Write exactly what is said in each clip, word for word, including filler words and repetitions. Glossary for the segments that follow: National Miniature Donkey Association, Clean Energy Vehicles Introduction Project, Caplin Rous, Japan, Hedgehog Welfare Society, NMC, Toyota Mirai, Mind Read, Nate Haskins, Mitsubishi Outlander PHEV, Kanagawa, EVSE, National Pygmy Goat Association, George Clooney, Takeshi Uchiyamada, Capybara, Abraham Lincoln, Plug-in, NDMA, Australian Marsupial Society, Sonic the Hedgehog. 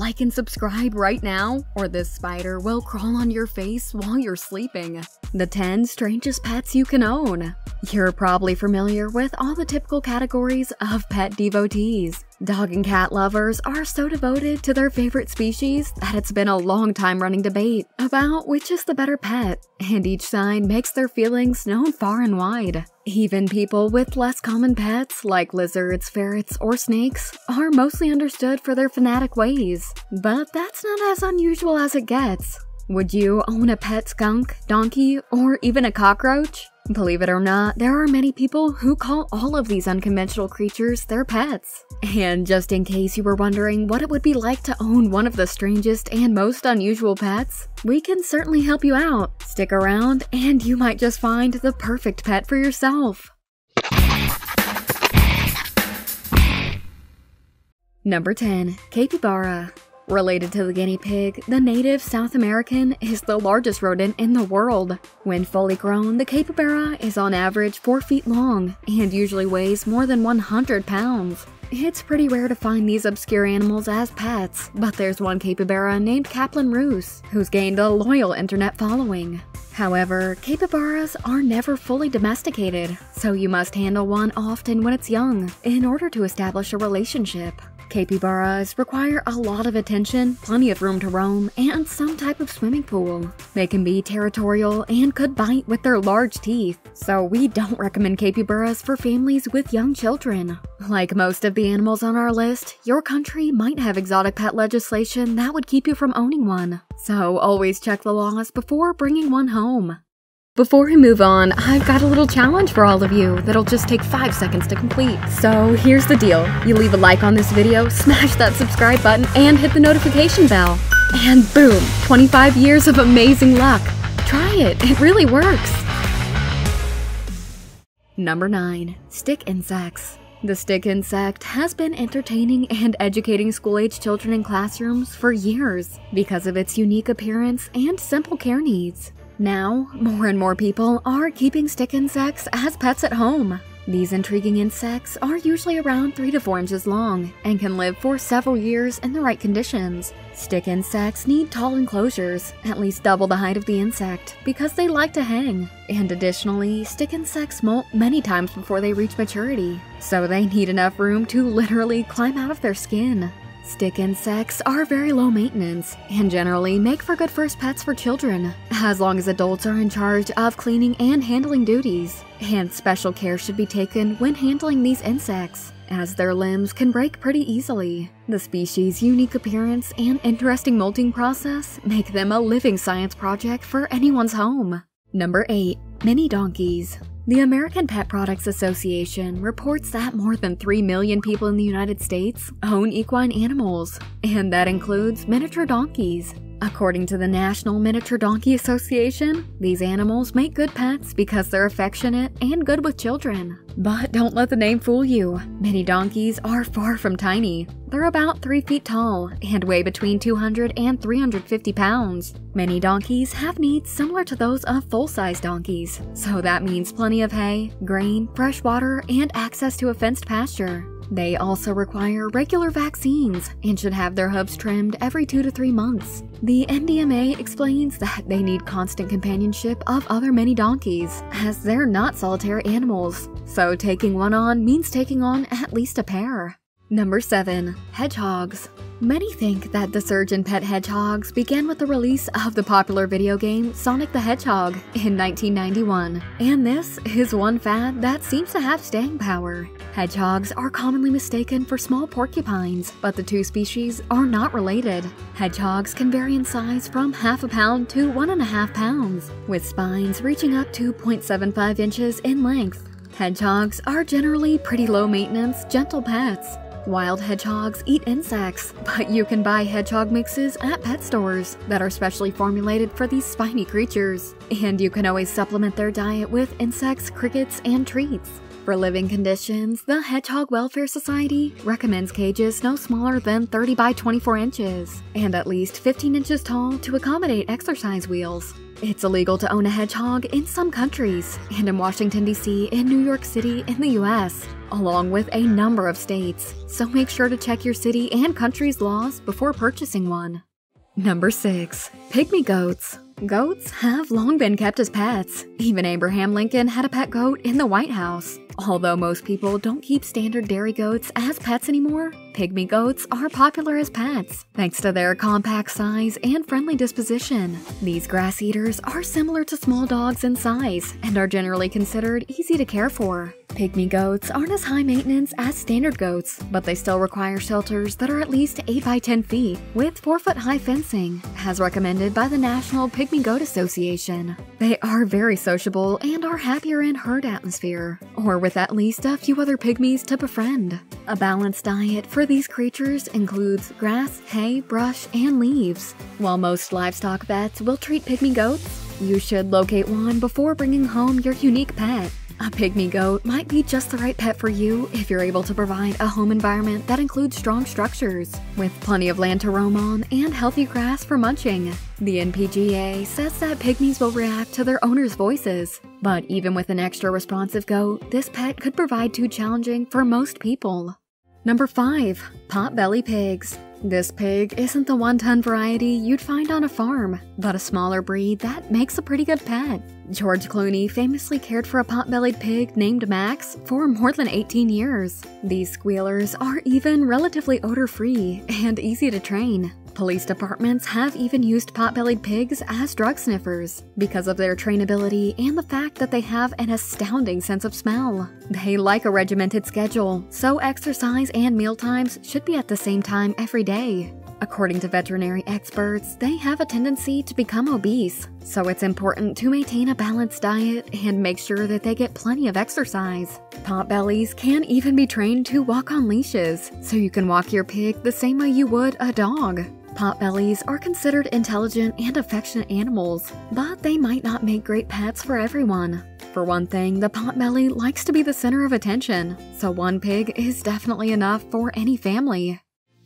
Like and subscribe right now, or this spider will crawl on your face while you're sleeping. The ten strangest pets you can own. You're probably familiar with all the typical categories of pet devotees. Dog and cat lovers are so devoted to their favorite species that it's been a long time running debate about which is the better pet, and each side makes their feelings known far and wide. Even people with less common pets like lizards, ferrets, or snakes are mostly understood for their fanatic ways, but that's not as unusual as it gets. Would you own a pet skunk, donkey, or even a cockroach? Believe it or not, there are many people who call all of these unconventional creatures their pets. And just in case you were wondering what it would be like to own one of the strangest and most unusual pets, we can certainly help you out. Stick around and you might just find the perfect pet for yourself. Number ten. Capybara. Related to the guinea pig, the native South American is the largest rodent in the world. When fully grown, the capybara is on average four feet long and usually weighs more than one hundred pounds. It's pretty rare to find these obscure animals as pets, but there's one capybara named Caplin Rous, who's gained a loyal internet following. However, capybaras are never fully domesticated, so you must handle one often when it's young in order to establish a relationship. Capybaras require a lot of attention, plenty of room to roam, and some type of swimming pool. They can be territorial and could bite with their large teeth, so we don't recommend capybaras for families with young children. Like most of the animals on our list, your country might have exotic pet legislation that would keep you from owning one, so always check the laws before bringing one home. Before we move on, I've got a little challenge for all of you that'll just take five seconds to complete. So here's the deal. You leave a like on this video, smash that subscribe button, and hit the notification bell. And boom, twenty-five years of amazing luck. Try it, it really works. Number nine. Stick insects. The stick insect has been entertaining and educating school-age children in classrooms for years because of its unique appearance and simple care needs. Now, more and more people are keeping stick insects as pets at home. These intriguing insects are usually around three to four inches long and can live for several years in the right conditions. Stick insects need tall enclosures, at least double the height of the insect, because they like to hang. And additionally, stick insects molt many times before they reach maturity, so they need enough room to literally climb out of their skin. Stick insects are very low maintenance and generally make for good first pets for children, as long as adults are in charge of cleaning and handling duties. And special care should be taken when handling these insects, as their limbs can break pretty easily. The species' unique appearance and interesting molting process make them a living science project for anyone's home. Number eight. Mini donkeys. The American Pet Products Association reports that more than three million people in the United States own equine animals, and that includes miniature donkeys. According to the National Miniature Donkey Association, these animals make good pets because they're affectionate and good with children. But don't let the name fool you. Mini donkeys are far from tiny. They're about three feet tall and weigh between two hundred and three hundred fifty pounds. Mini donkeys have needs similar to those of full-size donkeys, so that means plenty of hay, grain, fresh water, and access to a fenced pasture. They also require regular vaccines and should have their hooves trimmed every two to three months. The N D M A explains that they need constant companionship of other mini donkeys, as they're not solitary animals, so taking one on means taking on at least a pair. Number seven. Hedgehogs. Many think that the surge in pet hedgehogs began with the release of the popular video game Sonic the Hedgehog in nineteen ninety-one, and this is one fad that seems to have staying power. Hedgehogs are commonly mistaken for small porcupines, but the two species are not related. Hedgehogs can vary in size from half a pound to one and a half pounds, with spines reaching up to zero point seven five inches in length. Hedgehogs are generally pretty low-maintenance, gentle pets. Wild hedgehogs eat insects, but you can buy hedgehog mixes at pet stores that are specially formulated for these spiny creatures, and you can always supplement their diet with insects, crickets, and treats. proper living conditions, the Hedgehog Welfare Society recommends cages no smaller than thirty by twenty-four inches and at least fifteen inches tall to accommodate exercise wheels. It's illegal to own a hedgehog in some countries, and in Washington, D C and New York City in the U S, along with a number of states, so make sure to check your city and country's laws before purchasing one. Number six. Pygmy Goats. Goats have long been kept as pets. Even Abraham Lincoln had a pet goat in the White House. Although most people don't keep standard dairy goats as pets anymore, pygmy goats are popular as pets thanks to their compact size and friendly disposition. These grass eaters are similar to small dogs in size and are generally considered easy to care for. Pygmy goats aren't as high maintenance as standard goats, but they still require shelters that are at least eight by ten feet with four foot high fencing, as recommended by the National Pygmy Goat Association. They are very sociable and are happier in herd atmosphere, or with at least a few other pygmies to befriend. A balanced diet for these creatures includes grass, hay, brush, and leaves. While most livestock vets will treat pygmy goats, you should locate one before bringing home your unique pet. A pygmy goat might be just the right pet for you if you're able to provide a home environment that includes strong structures, with plenty of land to roam on and healthy grass for munching. The N P G A says that pygmies will react to their owners' voices, but even with an extra responsive goat, this pet could prove too challenging for most people. Number five. Potbelly Pigs. This pig isn't the one-ton variety you'd find on a farm, but a smaller breed that makes a pretty good pet. George Clooney famously cared for a pot-bellied pig named Max for more than eighteen years. These squealers are even relatively odor-free and easy to train. Police departments have even used pot-bellied pigs as drug sniffers because of their trainability and the fact that they have an astounding sense of smell. They like a regimented schedule, so exercise and meal times should be at the same time every day. According to veterinary experts, they have a tendency to become obese, so it's important to maintain a balanced diet and make sure that they get plenty of exercise. Potbellies can even be trained to walk on leashes, so you can walk your pig the same way you would a dog. Potbellies are considered intelligent and affectionate animals, but they might not make great pets for everyone. For one thing, the potbelly likes to be the center of attention, so one pig is definitely enough for any family.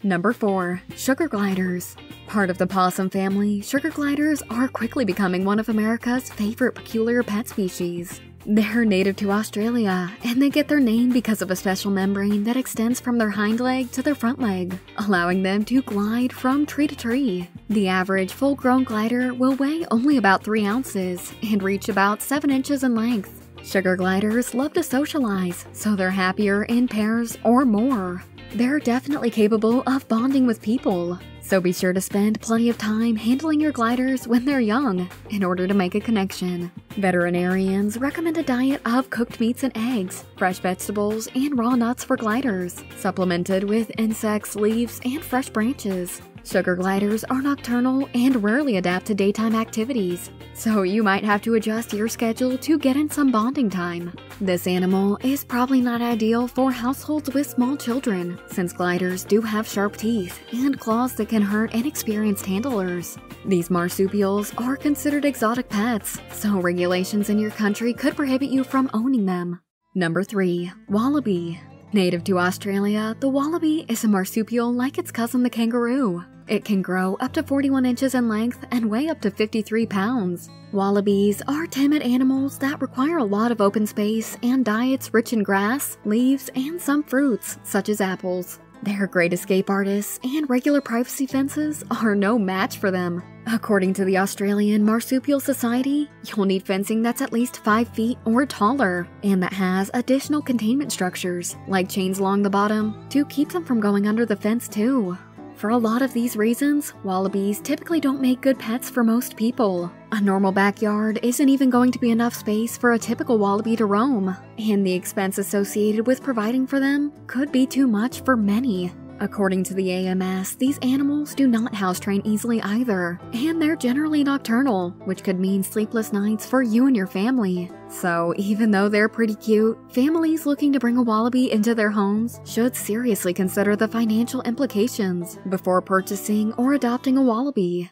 Number four. Sugar Gliders. Part of the possum family, sugar gliders are quickly becoming one of America's favorite peculiar pet species. They're native to Australia, and they get their name because of a special membrane that extends from their hind leg to their front leg, allowing them to glide from tree to tree. The average full-grown glider will weigh only about three ounces and reach about seven inches in length. Sugar gliders love to socialize, so they're happier in pairs or more. They're definitely capable of bonding with people, so be sure to spend plenty of time handling your gliders when they're young in order to make a connection. Veterinarians recommend a diet of cooked meats and eggs, fresh vegetables, and raw nuts for gliders, supplemented with insects, leaves, and fresh branches. Sugar gliders are nocturnal and rarely adapt to daytime activities, so you might have to adjust your schedule to get in some bonding time. This animal is probably not ideal for households with small children, since gliders do have sharp teeth and claws that can hurt inexperienced handlers. These marsupials are considered exotic pets, so regulations in your country could prohibit you from owning them. Number three. Wallaby. Native to Australia, the wallaby is a marsupial like its cousin the kangaroo. It can grow up to forty-one inches in length and weigh up to fifty-three pounds. Wallabies are timid animals that require a lot of open space and diets rich in grass, leaves, and some fruits, such as apples. Their great escape artists and regular privacy fences are no match for them. According to the Australian Marsupial Society, you'll need fencing that's at least five feet or taller, and that has additional containment structures, like chains along the bottom, to keep them from going under the fence too. For a lot of these reasons, wallabies typically don't make good pets for most people. A normal backyard isn't even going to be enough space for a typical wallaby to roam, and the expense associated with providing for them could be too much for many. According to the A M S, these animals do not house train easily either, and they're generally nocturnal, which could mean sleepless nights for you and your family. So, even though they're pretty cute, families looking to bring a wallaby into their homes should seriously consider the financial implications before purchasing or adopting a wallaby.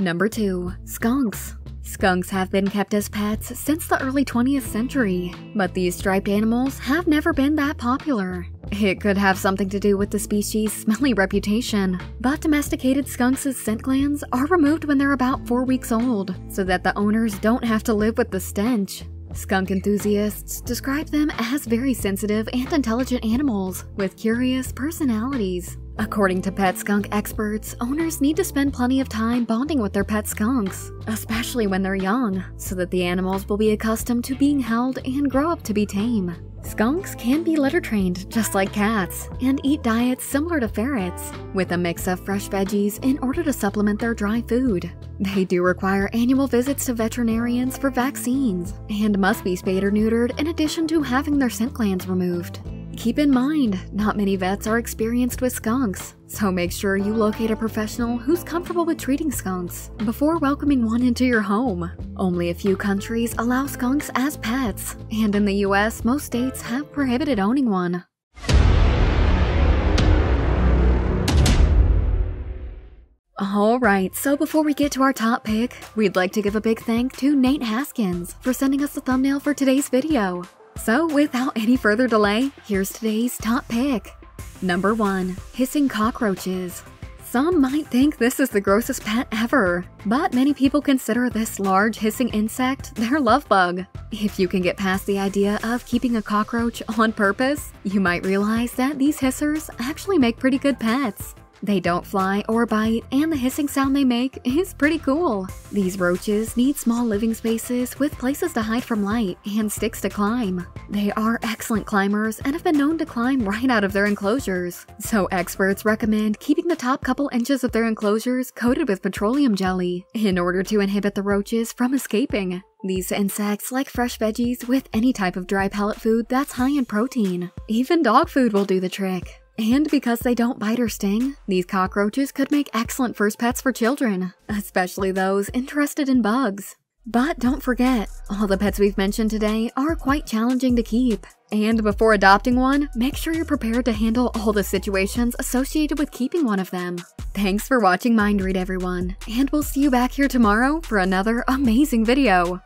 Number two. Skunks. Skunks have been kept as pets since the early twentieth century, but these striped animals have never been that popular. It could have something to do with the species' smelly reputation, but domesticated skunks' scent glands are removed when they're about four weeks old, so that the owners don't have to live with the stench. Skunk enthusiasts describe them as very sensitive and intelligent animals with curious personalities. According to pet skunk experts, owners need to spend plenty of time bonding with their pet skunks, especially when they're young, so that the animals will be accustomed to being held and grow up to be tame. Skunks can be litter-trained just like cats and eat diets similar to ferrets, with a mix of fresh veggies in order to supplement their dry food. They do require annual visits to veterinarians for vaccines and must be spayed or neutered in addition to having their scent glands removed. Keep in mind, not many vets are experienced with skunks, so make sure you locate a professional who's comfortable with treating skunks before welcoming one into your home. Only a few countries allow skunks as pets, and in the U S, most states have prohibited owning one. Alright, so before we get to our top pick, we'd like to give a big thank to Nate Haskins for sending us the thumbnail for today's video. So without any further delay, here's today's top pick. Number one. Hissing cockroaches. Some might think this is the grossest pet ever, but many people consider this large hissing insect their love bug. If you can get past the idea of keeping a cockroach on purpose, you might realize that these hissers actually make pretty good pets. They don't fly or bite, and the hissing sound they make is pretty cool. These roaches need small living spaces with places to hide from light and sticks to climb. They are excellent climbers and have been known to climb right out of their enclosures, so experts recommend keeping the top couple inches of their enclosures coated with petroleum jelly in order to inhibit the roaches from escaping. These insects like fresh veggies with any type of dry pellet food that's high in protein. Even dog food will do the trick. And because they don't bite or sting, these cockroaches could make excellent first pets for children, especially those interested in bugs. But don't forget, all the pets we've mentioned today are quite challenging to keep. And before adopting one, make sure you're prepared to handle all the situations associated with keeping one of them. Thanks for watching Mind Read, everyone, and we'll see you back here tomorrow for another amazing video.